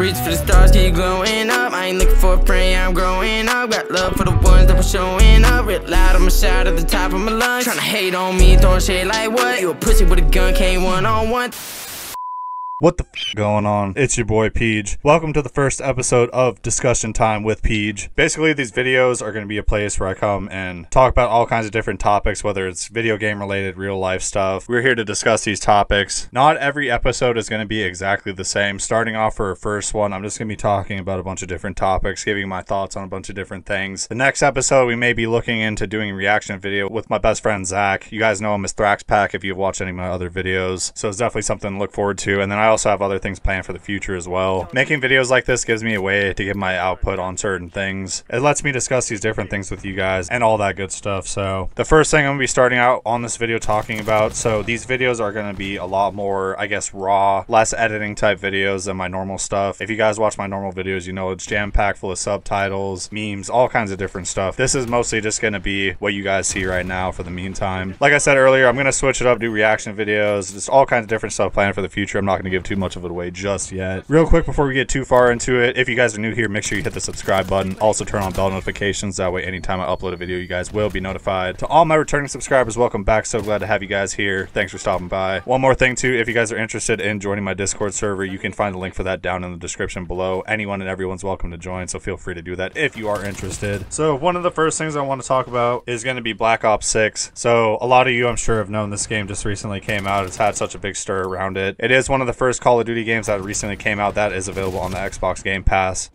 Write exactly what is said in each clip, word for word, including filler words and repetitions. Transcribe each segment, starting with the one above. Reach for the stars, keep glowing up. I ain't looking for a prey, I'm growing up. Got love for the ones that were showing up. Real loud, I'ma shout at the top of my lungs. Tryna hate on me, throwing shade like what? You a pussy with a gun, can't one-on-one. What the f going on? It's your boy Peej. Welcome to the first episode of Discussion Time with Peej. Basically, these videos are going to be a place where I come and talk about all kinds of different topics, whether it's video game related, real life stuff. We're here to discuss these topics. Not every episode is going to be exactly the same. Starting off for our first one, I'm just going to be talking about a bunch of different topics, giving my thoughts on a bunch of different things. The next episode, we may be looking into doing a reaction video with my best friend, Zach. You guys know him as Thrax Pack if you've watched any of my other videos. So it's definitely something to look forward to. And then I I also have other things planned for the future as well. Making videos like this gives me a way to give my output on certain things. It lets me discuss these different things with you guys and all that good stuff. So the first thing I'm gonna be starting out on this video talking about, so these videos are gonna be a lot more, I guess, raw, less editing type videos than my normal stuff. If you guys watch my normal videos, you know it's jam-packed full of subtitles, memes, all kinds of different stuff. This is mostly just gonna be what you guys see right now for the meantime. Like I said earlier, I'm gonna switch it up, do reaction videos, just all kinds of different stuff planned for the future. I'm not gonna give too much of it away just yet. Real quick before we get too far into it, if you guys are new here, make sure you hit the subscribe button. Also turn on bell notifications, that way anytime I upload a video you guys will be notified. To all my returning subscribers, welcome back, so glad to have you guys here, thanks for stopping by. One more thing too, if you guys are interested in joining my Discord server, you can find the link for that down in the description below. Anyone and everyone's welcome to join, so feel free to do that if you are interested. So one of the first things I want to talk about is going to be Black Ops six. So a lot of you I'm sure have known this game just recently came out, it's had such a big stir around it. It is one of the first Call of Duty games that recently came out that is available on the Xbox Game Pass.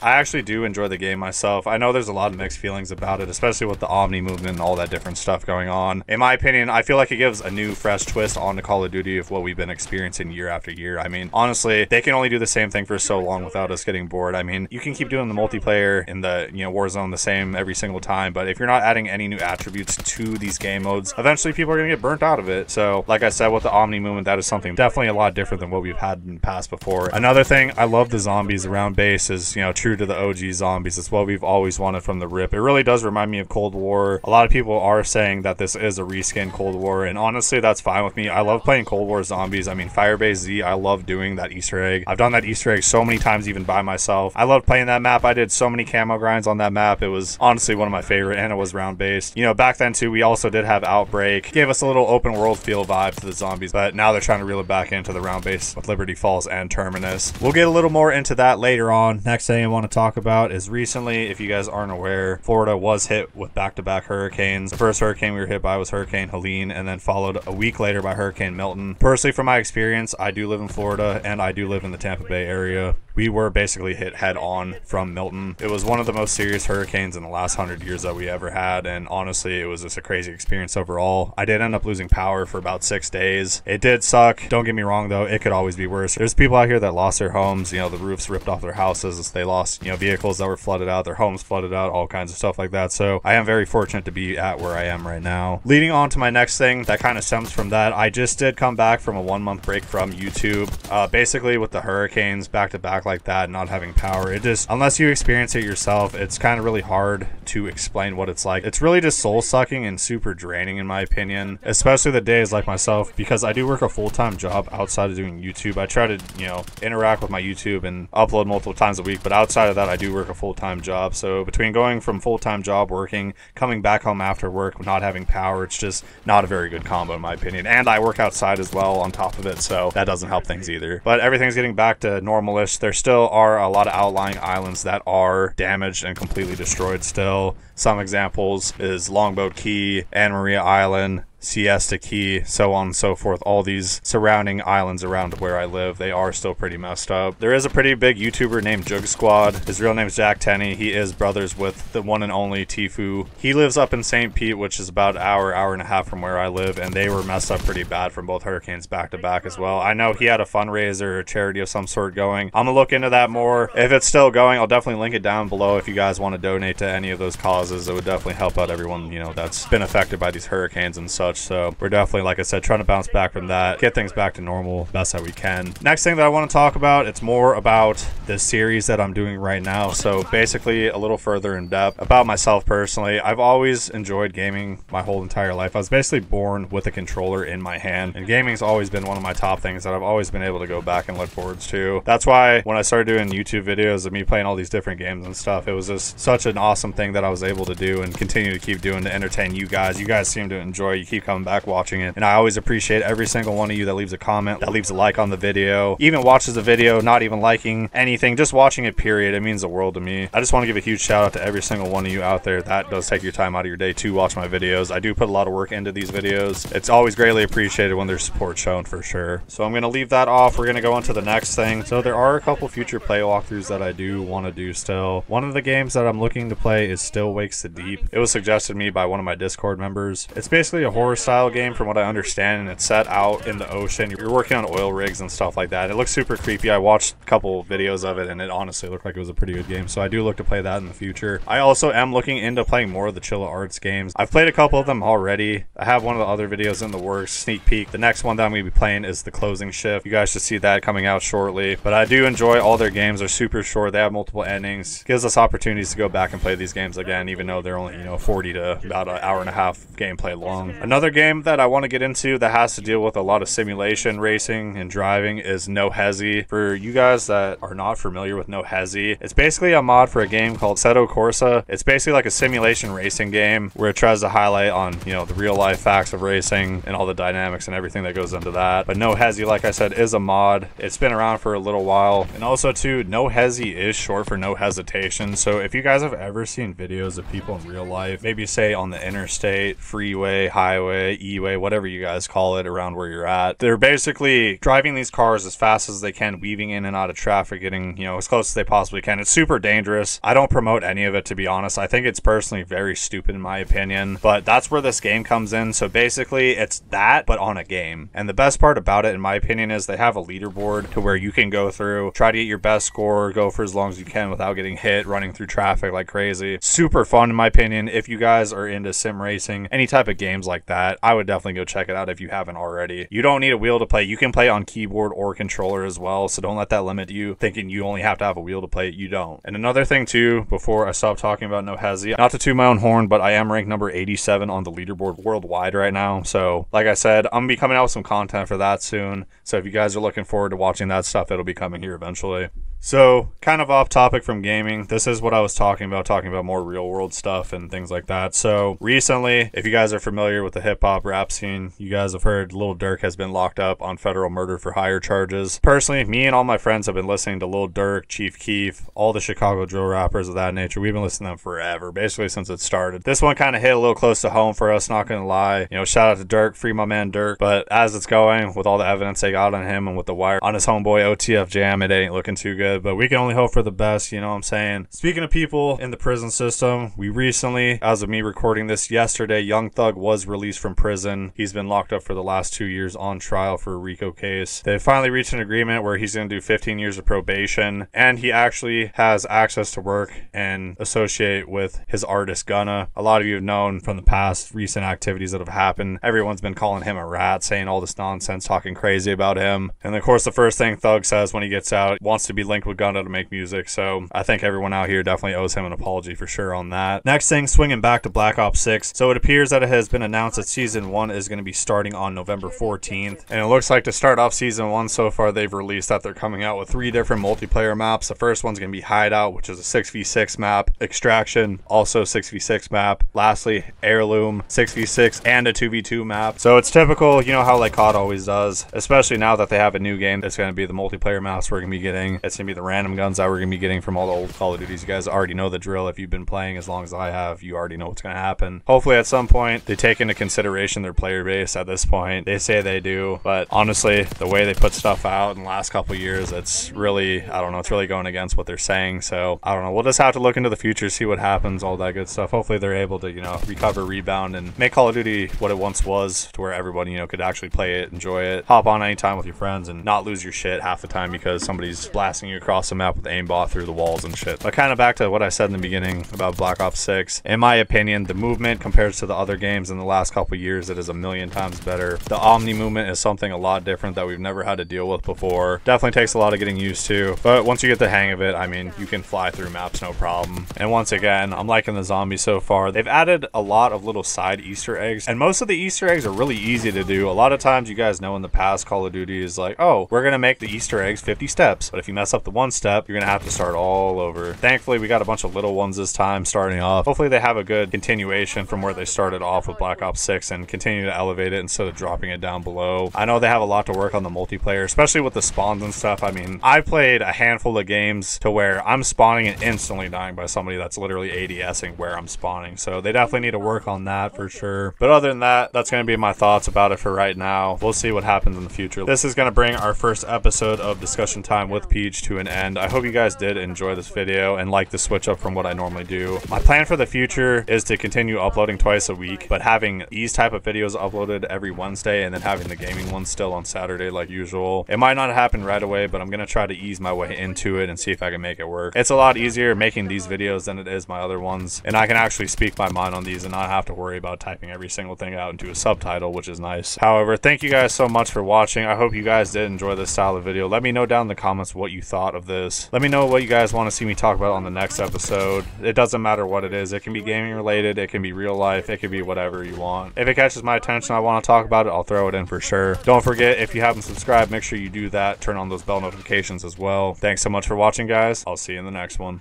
I actually do enjoy the game myself. I know there's a lot of mixed feelings about it, especially with the Omni movement and all that different stuff going on. In my opinion, I feel like it gives a new, fresh twist on the Call of Duty of what we've been experiencing year after year. I mean, honestly, they can only do the same thing for so long without us getting bored. I mean, you can keep doing the multiplayer in the, you know, Warzone the same every single time, but if you're not adding any new attributes to these game modes, eventually people are gonna get burnt out of it. So, like I said, with the Omni movement, that is something definitely a lot different than what we've had in the past before. Another thing, I love the zombies around base is, you know, true to the O G zombies. It's what we've always wanted from the rip. It really does remind me of Cold War. A lot of people are saying that this is a reskin Cold War, and honestly that's fine with me. I love playing Cold War zombies. I mean, Firebase Z, I love doing that Easter egg. I've done that Easter egg so many times even by myself. I love playing that map. I did so many camo grinds on that map. It was honestly one of my favorite, and it was round based. You know, back then too, we also did have Outbreak. It gave us a little open world feel vibe to the zombies, but now they're trying to reel it back into the round base with Liberty Falls and Terminus. We'll get a little more into that later on. Next thing I want to talk about is recently, if you guys aren't aware, Florida was hit with back-to-back hurricanes. The first hurricane we were hit by was Hurricane Helene, and then followed a week later by Hurricane Milton. Personally, from my experience, I do live in Florida, and I do live in the Tampa Bay area. We were basically hit head-on from Milton. It was one of the most serious hurricanes in the last hundred years that we ever had, and honestly, it was just a crazy experience overall. I did end up losing power for about six days. It did suck. Don't get me wrong, though. It could always be worse. There's people out here that lost their homes. You know, the roofs ripped off their houses. They lost, you know, vehicles that were flooded out, their homes flooded out, all kinds of stuff like that. So I am very fortunate to be at where I am right now. Leading on to my next thing that kind of stems from that, I just did come back from a one month break from YouTube. Uh, basically with the hurricanes back to back like that, not having power, it just, unless you experience it yourself, it's kind of really hard to explain what it's like. It's really just soul sucking and super draining in my opinion, especially the days like myself, because I do work a full-time job outside of doing YouTube. I try to, you know, interact with my YouTube and upload multiple times a week, but outside of that, I do work a full-time job. So between going from full-time job, working, coming back home after work, not having power, it's just not a very good combo in my opinion. And I work outside as well on top of it, so that doesn't help things either. But everything's getting back to normalish. There still are a lot of outlying islands that are damaged and completely destroyed still. Some examples is Longboat Key, Anne Maria Island, Siesta Key, so on and so forth. All these surrounding islands around where I live, they are still pretty messed up. There is a pretty big YouTuber named Jug Squad. His real name is Jack Tenney. He is brothers with the one and only Tfue. He lives up in Saint Pete, which is about an hour, hour and a half from where I live, and they were messed up pretty bad from both hurricanes back to back as well. I know he had a fundraiser or a charity of some sort going. I'm gonna look into that more. If it's still going, I'll definitely link it down below if you guys want to donate to any of those causes. It would definitely help out everyone, you know, that's been affected by these hurricanes and such. such. So we're definitely, like I said, trying to bounce back from that, get things back to normal best that we can. Next thing that I want to talk about, it's more about this series that I'm doing right now. So basically a little further in depth about myself personally. I've always enjoyed gaming my whole entire life. I was basically born with a controller in my hand, and gaming's always been one of my top things that I've always been able to go back and look forwards to. That's why when I started doing YouTube videos of me playing all these different games and stuff, it was just such an awesome thing that I was able to do and continue to keep doing to entertain you guys. You guys seem to enjoy, you keep coming back watching it, and I always appreciate every single one of you that leaves a comment, that leaves a like on the video, even watches the video, not even liking anything, just watching it period. It means the world to me. I just want to give a huge shout out to every single one of you out there that does take your time out of your day to watch my videos. I do put a lot of work into these videos. It's always greatly appreciated when there's support shown, for sure. So I'm going to leave that off. We're going to go on to the next thing. So there are a couple future play walkthroughs that I do want to do still. One of the games that I'm looking to play is Still Wakes the Deep. It was suggested to me by one of my Discord members. It's basically a horror style game from what I understand, and it's set out in the ocean. You're working on oil rigs and stuff like that. It looks super creepy. I watched a couple videos of it and it honestly looked like it was a pretty good game, so I do look to play that in the future. I also am looking into playing more of the Chilla Arts games. I've played a couple of them already. I have one of the other videos in the works, sneak peek. The next one that I'm going to be playing is The Closing Shift. You guys should see that coming out shortly, but I do enjoy all their games. They're super short. They have multiple endings. It gives us opportunities to go back and play these games again, even though they're only, you know, forty to about an hour and a half gameplay long. Another game that I want to get into that has to deal with a lot of simulation racing and driving is No Hesi. For you guys that are not familiar with No Hesi, it's basically a mod for a game called Assetto Corsa. It's basically like a simulation racing game where it tries to highlight on, you know, the real life facts of racing and all the dynamics and everything that goes into that. But No Hesi, like I said, is a mod. It's been around for a little while. And also too, No Hesi is short for no hesitation. So if you guys have ever seen videos of people in real life, maybe say on the interstate, freeway, highway, e-way, whatever you guys call it around where you're at, they're basically driving these cars as fast as they can, weaving in and out of traffic, getting, you know, as close as they possibly can. It's super dangerous. I don't promote any of it, to be honest. I think it's personally very stupid in my opinion, but that's where this game comes in. So basically it's that, but on a game. And the best part about it, in my opinion, is they have a leaderboard to where you can go through, try to get your best score, go for as long as you can without getting hit, running through traffic like crazy. Super fun in my opinion. If you guys are into sim racing, any type of games like that, I would definitely go check it out if you haven't already. You don't need a wheel to play. You can play on keyboard or controller as well, so don't let that limit you thinking you only have to have a wheel to play. You don't. And another thing too, before I stop talking about No Hesi, not to toot my own horn, but I am ranked number eighty-seven on the leaderboard worldwide right now. So like I said, I'm gonna be coming out with some content for that soon, so if you guys are looking forward to watching that stuff, it'll be coming here eventually. So kind of off topic from gaming, this is what I was talking about, talking about more real world stuff and things like that. So recently, if you guys are familiar with the hip hop rap scene, you guys have heard Lil Durk has been locked up on federal murder for hire charges. Personally, me and all my friends have been listening to Lil Durk, Chief Keef, all the Chicago drill rappers of that nature. We've been listening to them forever, basically since it started. This one kind of hit a little close to home for us, not gonna lie. You know, shout out to Durk, free my man Durk. But as it's going, with all the evidence they got on him and with the wire on his homeboy O T F Jam, it ain't looking too good. But we can only hope for the best, you know what I'm saying? Speaking of people in the prison system, we recently, as of me recording this yesterday, Young Thug was released from prison. He's been locked up for the last two years on trial for a RICO case. They finally reached an agreement where he's going to do fifteen years of probation, and he actually has access to work and associate with his artist Gunna. A lot of you have known from the past recent activities that have happened. Everyone's been calling him a rat, saying all this nonsense, talking crazy about him. And of course, the first thing Thug says when he gets out, wants to be linked with Gunna to make music. So I think everyone out here definitely owes him an apology for sure on that. Next thing, swinging back to Black Ops six. So it appears that it has been announced that season one is going to be starting on November fourteenth, and it looks like to start off season one so far, they've released that they're coming out with three different multiplayer maps. The first one's going to be Hideout, which is a six v six map, Extraction, also six v six map, lastly Heirloom, six v six, and a two v two map. So it's typical, you know how like C O D always does, especially now that they have a new game. It's going to be the multiplayer maps we're going to be getting. It's going to be the random guns that we're going to be getting from all the old Call of Duties. You guys already know the drill. If you've been playing as long as I have, you already know what's going to happen. Hopefully at some point they take into consideration their player base. At this point, they say they do, but honestly, the way they put stuff out in the last couple years, it's really, I don't know, it's really going against what they're saying. So I don't know, we'll just have to look into the future, see what happens, all that good stuff. Hopefully they're able to, you know, recover, rebound, and make Call of Duty what it once was, to where everybody, you know, could actually play it, enjoy it, hop on anytime with your friends, and not lose your shit half the time because somebody's blasting you across the map with aimbot through the walls and shit. But kind of back to what I said in the beginning about Black Ops six, in my opinion, the movement compared to the other games in the last couple years, it is a million times better. The Omni movement is something a lot different that we've never had to deal with before. Definitely takes a lot of getting used to, but once you get the hang of it, I mean, you can fly through maps no problem. And once again, I'm liking the zombies so far. They've added a lot of little side Easter eggs, and most of the Easter eggs are really easy to do. A lot of times, you guys know in the past, Call of Duty is like, oh, we're gonna make the Easter eggs fifty steps, but if you mess up the one step, you're gonna have to start all over. Thankfully, we got a bunch of little ones this time starting off. Hopefully they have a good continuation from where they started off with Black Ops six and continue to elevate it instead of dropping it down below. I know they have a lot to work on the multiplayer, especially with the spawns and stuff. I mean, I played a handful of games to where I'm spawning and instantly dying by somebody that's literally ADSing where I'm spawning, so they definitely need to work on that for sure. But other than that, that's going to be my thoughts about it for right now. We'll see what happens in the future. This is going to bring our first episode of Discussion Time with Peej to an end. I hope you guys did enjoy this video and like the switch up from what I normally do. My plan for the future is to continue uploading twice a week, but having these type of videos uploaded every Wednesday and then having the gaming one still on Saturday like usual. It might not happen right away, but I'm gonna try to ease my way into it and see if I can make it work. It's a lot easier making these videos than it is my other ones, and I can actually speak my mind on these and not have to worry about typing every single thing out into a subtitle, which is nice. However, thank you guys so much for watching. I hope you guys did enjoy this style of video. Let me know down in the comments what you thought of this. Let me know what you guys want to see me talk about on the next episode. It doesn't matter what it is. It can be gaming related, it can be real life, it can be whatever you want. If it catches my attention, I want to talk about it, I'll throw it in for sure. Don't forget, if you haven't subscribed, make sure you do that. Turn on those bell notifications as well. Thanks so much for watching, guys. I'll see you in the next one.